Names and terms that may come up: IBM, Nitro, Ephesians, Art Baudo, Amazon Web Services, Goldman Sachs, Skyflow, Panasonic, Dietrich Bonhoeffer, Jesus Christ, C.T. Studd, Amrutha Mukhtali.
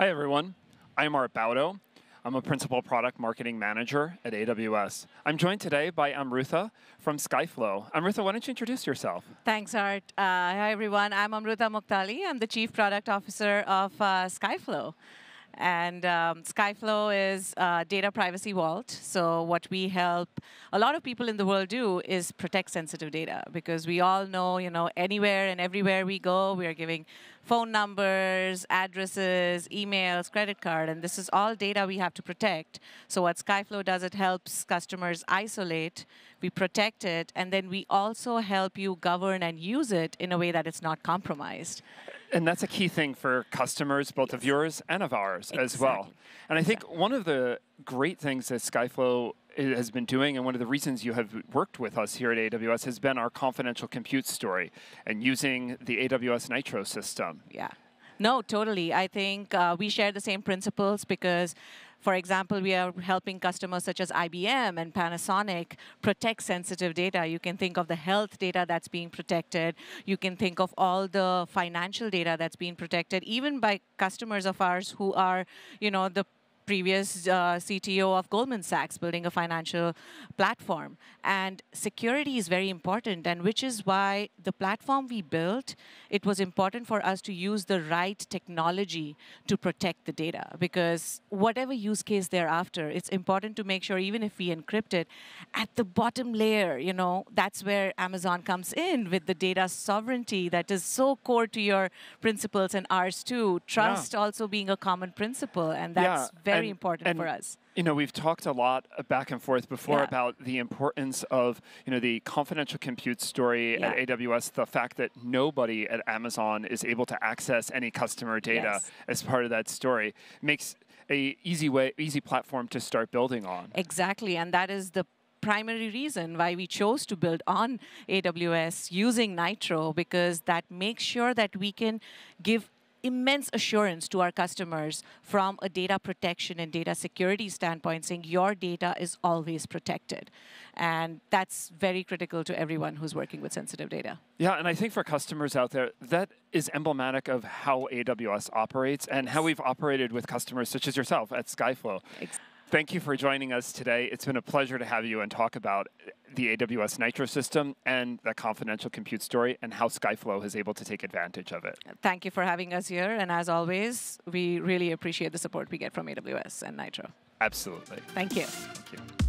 Hi, everyone. I'm Art Baudo. I'm a Principal Product Marketing Manager at AWS. I'm joined today by Amrutha from Skyflow. Amrutha, why don't you introduce yourself? Thanks, Art. Hi, everyone. I'm Amrutha Mukhtali. I'm the Chief Product Officer of Skyflow. And Skyflow is a data privacy vault. So what we help a lot of people in the world do is protect sensitive data, because we all know, anywhere and everywhere we go, we are giving phone numbers, addresses, emails, credit card, and this is all data we have to protect. So what Skyflow does, it helps customers isolate, we protect it, and then we also help you govern and use it in a way that it's not compromised. And that's a key thing for customers, both of yours and of ours as well. And I think one of the great things that Skyflow has been doing, and one of the reasons you have worked with us here at AWS, has been our confidential compute story and using the AWS Nitro system. Yeah. No, totally. I think we share the same principles because, for example, we are helping customers such as IBM and Panasonic protect sensitive data. You can think of the health data that's being protected. You can think of all the financial data that's being protected, even by customers of ours who are, the previous CTO of Goldman Sachs building a financial platform. And security is very important, and which is why the platform we built, it was important for us to use the right technology to protect the data, because whatever use case thereafter, it's important to make sure, even if we encrypt it, at the bottom layer, that's where Amazon comes in with the data sovereignty that is so core to your principles and ours too. Trust also being a common principle, and that's very important for us. We've talked a lot back and forth before about the importance of the confidential compute story at AWS, the fact that nobody at Amazon is able to access any customer data as part of that story. Makes an easy platform to start building on. Exactly, and that is the primary reason why we chose to build on AWS using Nitro, because that makes sure that we can give immense assurance to our customers from a data protection and data security standpoint, saying your data is always protected. And that's very critical to everyone who's working with sensitive data. Yeah, and I think for customers out there, that is emblematic of how AWS operates and how we've operated with customers such as yourself at Skyflow. Exactly. Thank you for joining us today. It's been a pleasure to have you and talk about the AWS Nitro system and the confidential compute story and how Skyflow is able to take advantage of it. Thank you for having us here. And as always, we really appreciate the support we get from AWS and Nitro. Absolutely. Thank you. Thank you.